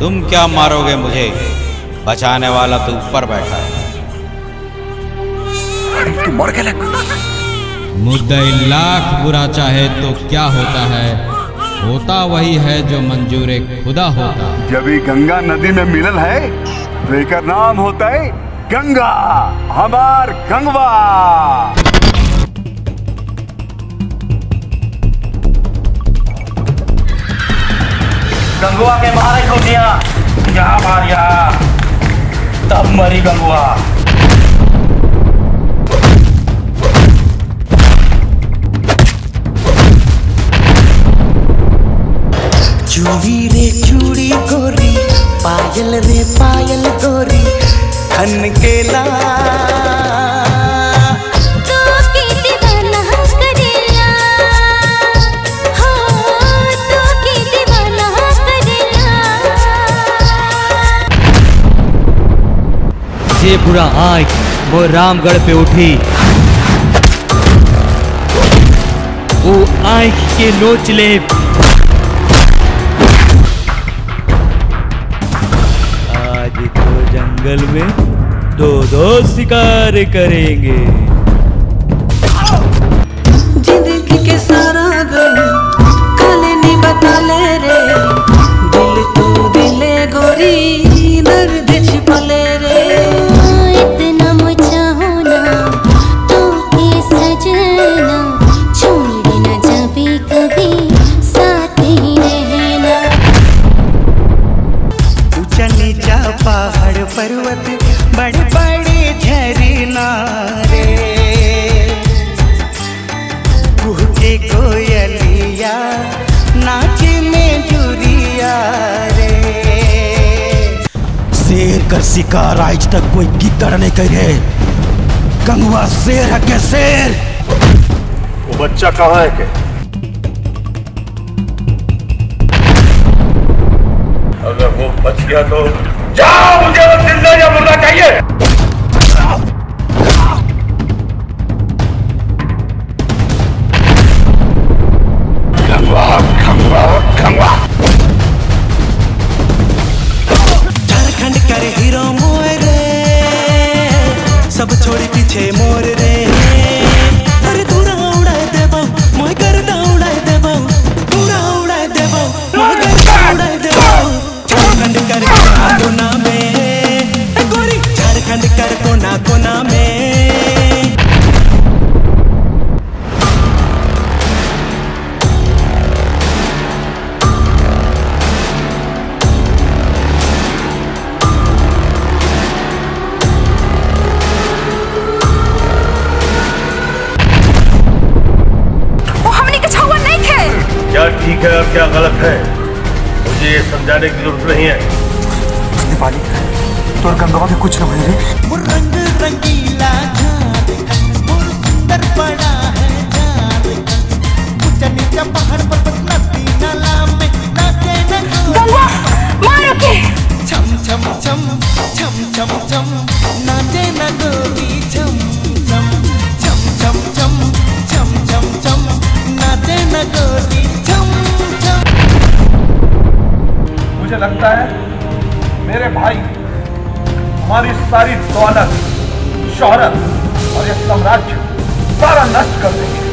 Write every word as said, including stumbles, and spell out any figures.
तुम क्या मारोगे मुझे, बचाने वाला तो ऊपर बैठा है। मुद्दई लाख बुरा चाहे तो क्या होता है, होता वही है जो मंजूरे खुदा होता। जब ये गंगा नदी में मिलन है तो इसका नाम होता है गंगा, हमार गंगवा। गंगवा के मारे को दिया, यहाँ मार यहाँ, तब मरी गंगवा। चूड़ी रे चूड़ी गोरी, पायल रे पायल गोरी, खन के ला ये बुरा आग वो रामगढ़ पे उठी, वो आग के लोचले आज तो जंगल में दो दो शिकार करेंगे। जिंदगी के सारा गल नहीं बता ले रे, दिल तू दिले गोरी दर्द छिपा ले रे। पहाड़ पर्वत बड़े बड़े झरना रे, गुहके कोयलिया नाच में जुरिया रे। शेर कर शिकार आज तक कोई गिद्दड़ नहीं करे, गंगवा शेर है के शेर। वो बच्चा कहाँ है के? अगर वो बच गया तो जाओ, मुझे वो जिंदा या मुर्दा चाहिए। गंगवा गंगवा गंगवा। झारखंड कर हीरो मोर रे, सब छोड़ी पीछे मोर रे। अरे दूरा उड़ा दे बाऊ, मोर करदा उड़ा दे बाऊ, दूरा उड़ा दे बाऊ, मोर करदा उड़ा दे बाऊ। झारखंड कर कोना कोना में गोरी, झारखंड कर कोना कोना में। वो हमने कुछ हुआ नहीं थे। क्या ठीक है और क्या गलत है मुझे समझाने की जरूरत नहीं है। नेपाली तो गंगवा के कुछ नहीं रे। रंग रंगीला पड़ा है पहाड़ पर नाचे छम छम छम छम छम छम नाचे न गोरी छम छम छम छम छम छम छम छम नाचे न गोरी। मुझे लगता है मेरे भाई हमारी सारी दौलत, शोहरत और ये साम्राज्य सारा नष्ट कर देंगे।